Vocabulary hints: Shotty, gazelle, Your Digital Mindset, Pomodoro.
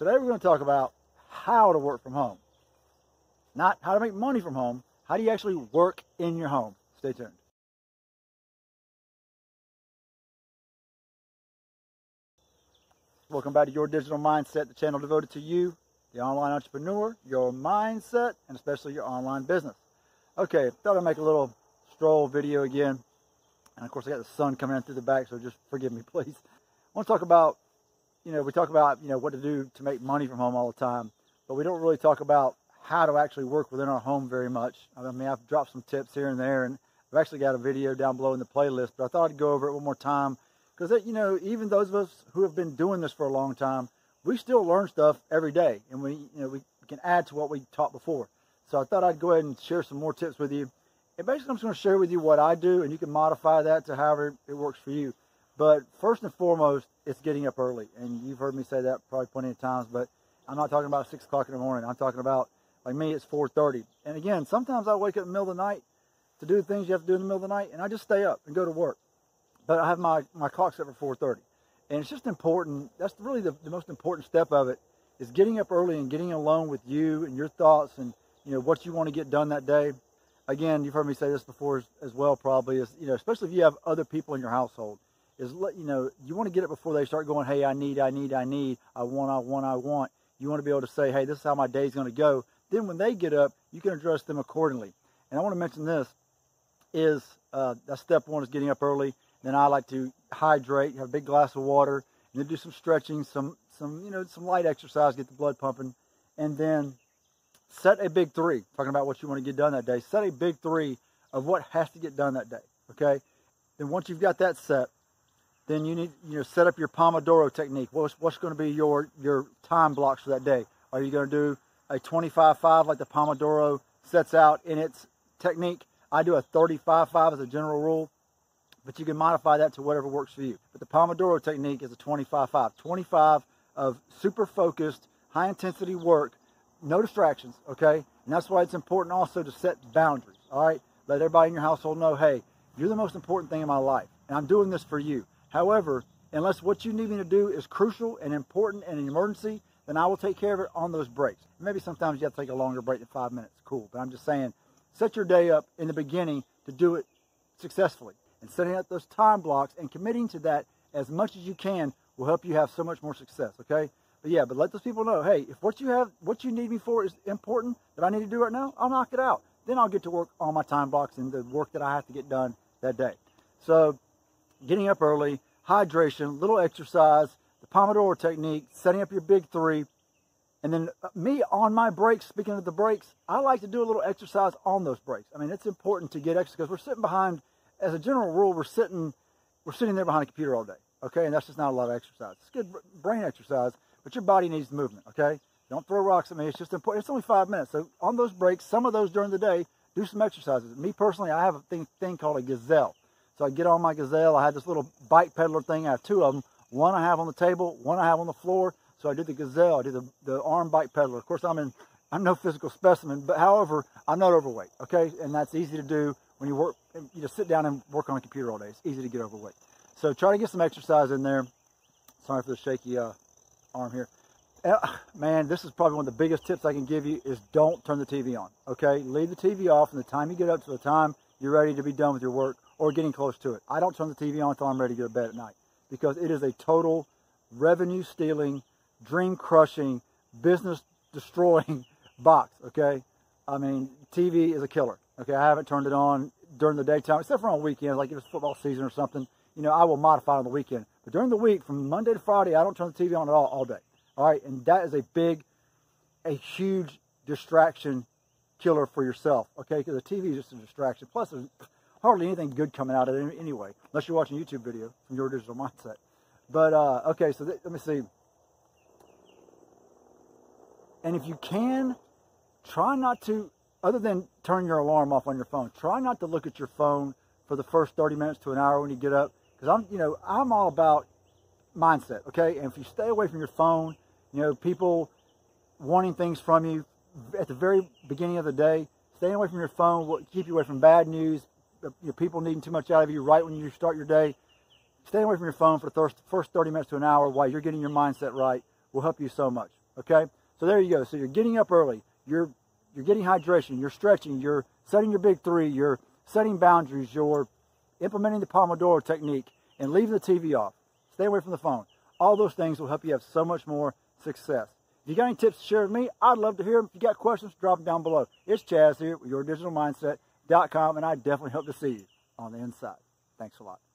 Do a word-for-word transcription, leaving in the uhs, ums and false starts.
Today we're going to talk about how to work from home. Not how to make money from home. How do you actually work in your home? Stay tuned. Welcome back to Your Digital Mindset, the channel devoted to you, the online entrepreneur, your mindset, and especially your online business. Okay, thought I'd make a little stroll video again. And of course, I got the sun coming in through the back, so just forgive me, please. I want to talk about, you know, we talk about, you know, what to do to make money from home all the time, but we don't really talk about how to actually work within our home very much. I mean, I've dropped some tips here and there, and I've actually got a video down below in the playlist, but I thought I'd go over it one more time because, you know, even those of us who have been doing this for a long time, we still learn stuff every day, and we, you know, we can add to what we taught before. So I thought I'd go ahead and share some more tips with you. And basically, I'm just going to share with you what I do, and you can modify that to however it works for you. But first and foremost, it's getting up early. And you've heard me say that probably plenty of times, but I'm not talking about six o'clock in the morning. I'm talking about, like me, it's four thirty. And again, sometimes I wake up in the middle of the night to do things you have to do in the middle of the night, and I just stay up and go to work. But I have my, my clock set for four thirty. And it's just important. That's really the, the most important step of it, is getting up early and getting alone with you and your thoughts and, you know, what you want to get done that day. Again, you've heard me say this before as well, probably, is, you know, especially if you have other people in your household, is, let you know, you want to get it before they start going, hey, I need, I need, I need, I want, I want, I want. You want to be able to say, hey, this is how my day's going to go. Then when they get up, you can address them accordingly. And I want to mention this is uh, that step one is getting up early. Then I like to hydrate, have a big glass of water, and then do some stretching, some, some, you know, some light exercise, get the blood pumping, and then set a big three, talking about what you want to get done that day. Set a big three of what has to get done that day, okay? Then once you've got that set, then you need, you know, set up your Pomodoro technique. What's, what's going to be your, your time blocks for that day? Are you going to do a twenty-five five like the Pomodoro sets out in its technique? I do a thirty-five five as a general rule, but you can modify that to whatever works for you. But the Pomodoro technique is a twenty-five five. twenty-five of super focused, high intensity work, no distractions, okay? And that's why it's important also to set boundaries, all right? Let everybody in your household know, hey, you're the most important thing in my life, and I'm doing this for you. However, unless what you need me to do is crucial and important and an emergency, then I will take care of it on those breaks. Maybe sometimes you have to take a longer break than five minutes, cool. But I'm just saying, set your day up in the beginning to do it successfully. And setting up those time blocks and committing to that as much as you can will help you have so much more success, okay? But yeah, but let those people know, hey, if what you have, what you need me for is important that I need to do right now, I'll knock it out. Then I'll get to work on my time blocks and the work that I have to get done that day. So getting up early, hydration, little exercise, the Pomodoro technique, setting up your big three. And then me on my breaks, speaking of the breaks, I like to do a little exercise on those breaks. I mean, it's important to get exercise because we're sitting behind, as a general rule, we're sitting, we're sitting there behind a computer all day, okay? And that's just not a lot of exercise. It's good brain exercise, but your body needs movement, okay? Don't throw rocks at me. It's just important. It's only five minutes. So on those breaks, some of those during the day, do some exercises. Me personally, I have a thing, thing called a gazelle. So I get on my gazelle. I have this little bike pedaler thing. I have two of them. One I have on the table, one I have on the floor. So I do the gazelle. I do the, the arm bike pedaler. Of course, I'm in, I'm no physical specimen, but however, I'm not overweight, okay? And that's easy to do when you work, you just sit down and work on a computer all day. It's easy to get overweight. So try to get some exercise in there. Sorry for the shaky uh, arm here. Uh, man, this is probably one of the biggest tips I can give you is don't turn the T V on, okay? Leave the T V off from the time you get up to the time you're ready to be done with your work or getting close to it. I don't turn the T V on until I'm ready to go to bed at night because it is a total revenue-stealing, dream-crushing, business-destroying box, okay? I mean, T V is a killer, okay? I haven't turned it on during the daytime, except for on weekends, like if it's football season or something. You know, I will modify on the weekend. But during the week, from Monday to Friday, I don't turn the T V on at all, all day. All right, and that is a big, a huge distraction killer for yourself, okay? Because the T V is just a distraction. Plus, there's hardly anything good coming out of it anyway, unless you're watching a YouTube video from Your Digital Mindset. But, uh, okay, so let me see. And if you can, try not to, other than turn your alarm off on your phone, try not to look at your phone for the first thirty minutes to an hour when you get up. Because I'm, you know, I'm all about mindset, okay? And if you stay away from your phone, you know, people wanting things from you at the very beginning of the day, staying away from your phone will keep you away from bad news, your people needing too much out of you right when you start your day. Staying away from your phone for the first thirty minutes to an hour while you're getting your mindset right will help you so much. Okay, so there you go. So you're getting up early, you're you're getting hydration, you're stretching, you're setting your big three, you're setting boundaries, you're implementing the Pomodoro technique, and leaving the T V off. Stay away from the phone. All those things will help you have so much more success. If you got any tips to share with me, I'd love to hear them. If you got questions, drop them down below. It's Chaz here with your digital mindset dot com, and I definitely hope to see you on the inside. Thanks a lot.